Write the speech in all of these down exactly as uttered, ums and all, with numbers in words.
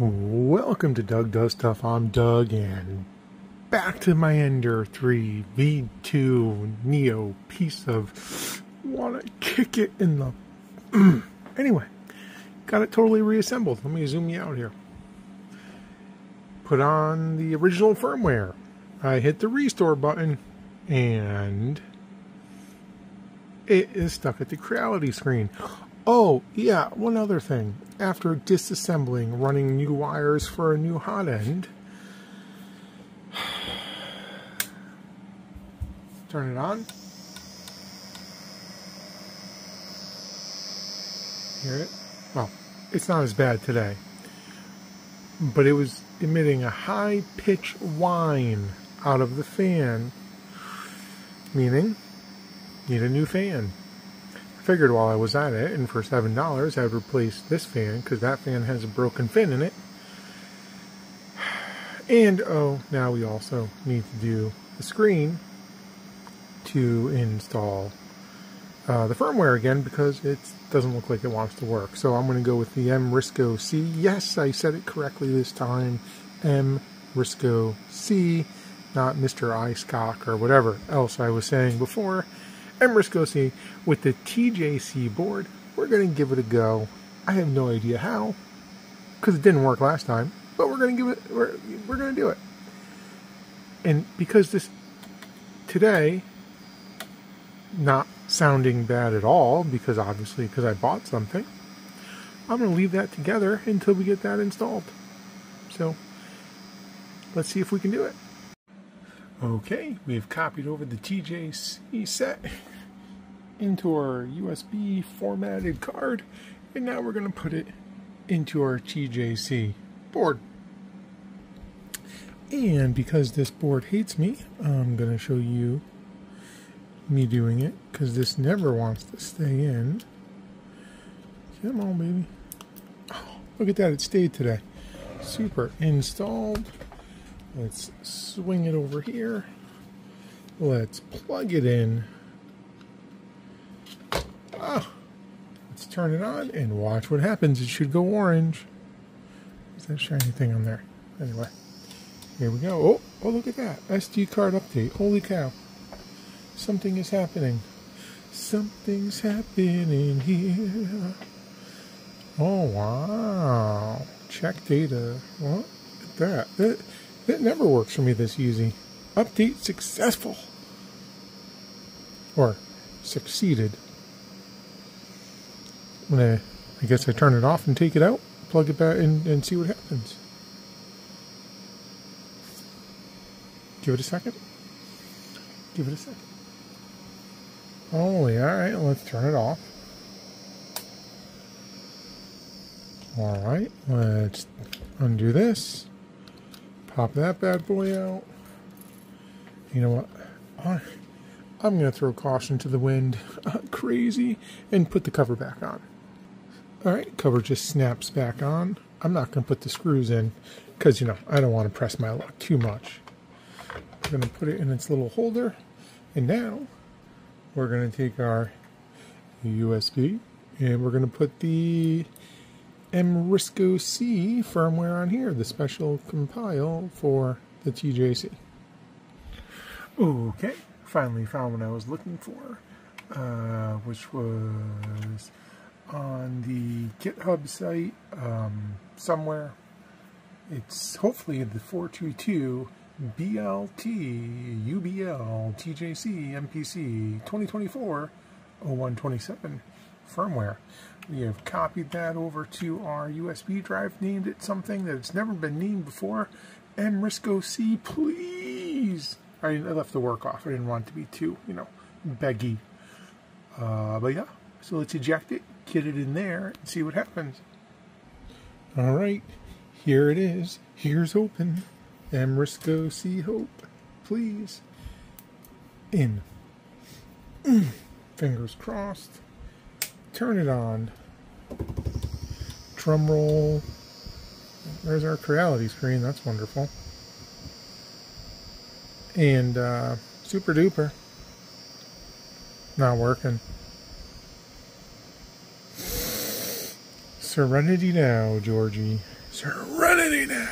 Welcome to Doug Does Stuff. I'm Doug, and back to my Ender three V two Neo piece of wanna kick it in the anyway, got it totally reassembled. Let me zoom you out here. Put on the original firmware. I hit the restore button, and it is stuck at the Creality screen. Oh, yeah, one other thing. After disassembling, running new wires for a new hot end. Turn it on. Hear it? Well, it's not as bad today. But it was emitting a high-pitched whine out of the fan. Meaning, need a new fan. Figured while I was at it, and for seven dollars, I'd replace this fan, because that fan has a broken fin in it. And, oh, now we also need to do the screen to install uh, the firmware again, because it doesn't look like it wants to work. So I'm going to go with the MRISCO-C. Yes, I said it correctly this time. MRISCO-C, not Mister Icecock or whatever else I was saying before. MRISCO-C with the T J C board. We're going to give it a go. I have no idea how, because it didn't work last time, but we're going to give it, we're, we're going to do it. And because this, today, not sounding bad at all, because obviously, because I bought something, I'm going to leave that together until we get that installed. So, let's see if we can do it. Okay, we've copied over the T J C set into our U S B formatted card, and now we're going to put it into our T J C board. And because this board hates me, I'm going to show you me doing it, because this never wants to stay in. Come on, baby. Oh, look at that, it stayed today. Super. Installed. Let's swing it over here. Let's plug it in. Ah, let's turn it on and watch what happens. It should go orange. What's that shiny thing on there? Anyway, here we go. Oh, oh, look at that. S D card update. Holy cow. Something is happening. Something's happening here. Oh, wow. Check data. What? Look at that. It, It never works for me this easy. Update successful. Or succeeded. I'm gonna, I guess I turn it off and take it out, plug it back in, and see what happens. Give it a second. Give it a second. Holy, alright, let's turn it off. Alright, let's undo this. Pop that bad boy out. You know what? I'm going to throw caution to the wind. Crazy. And put the cover back on. Alright, cover just snaps back on. I'm not going to put the screws in, because, you know, I don't want to press my luck too much. I'm going to put it in its little holder. And now, we're going to take our U S B, and we're going to put the MRISCO-C firmware on here, the special compile for the T J C. Okay, finally found what I was looking for, uh, which was on the GitHub site um, somewhere. It's hopefully the four two two B L T U B L T J C M P C twenty twenty-four oh one twenty-seven firmware. We have copied that over to our U S B drive, named it something that it's never been named before. MRISCO-C, please! I, I left the work off. I didn't want it to be too, you know, beggy. Uh, but yeah, so let's eject it, get it in there, and see what happens. Alright, here it is. Here's hoping. MRISCO-C hope, please. In. Fingers crossed. Turn it on. Drum roll. There's our Creality screen. That's wonderful. And uh, super duper. Not working. Serenity now, Georgie. Serenity now.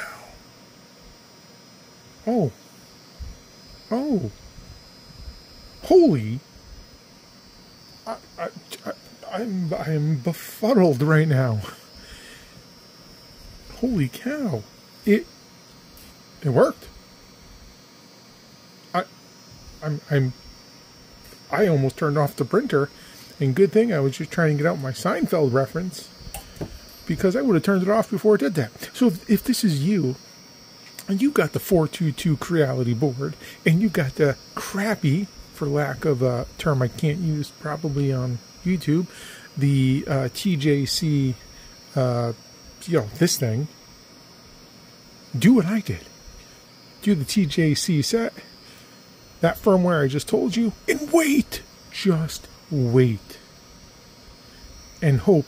Oh. Oh. Holy. I, I, I, I'm, I'm befuddled right now. Holy cow. It, it worked. I, I'm, I'm, I almost turned off the printer, and good thing I was just trying to get out my Seinfeld reference, because I would have turned it off before it did that. So if, if this is you, and you got the four twenty-two Creality board, and you got the crappy, for lack of a term I can't use probably on YouTube, the uh, T J C, uh, you know, this thing, do what I did. Do the T J C set, that firmware I just told you, and wait! Just wait. And hope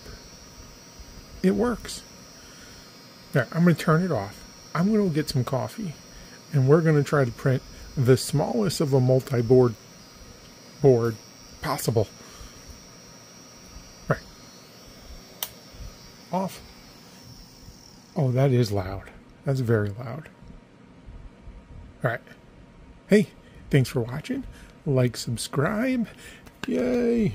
it works. Now, I'm going to turn it off. I'm going to get some coffee, and we're going to try to print the smallest of a multi-board board possible. Right. Off. Oh, that is loud. That's very loud. All right. Hey, thanks for watching. Like, subscribe. Yay.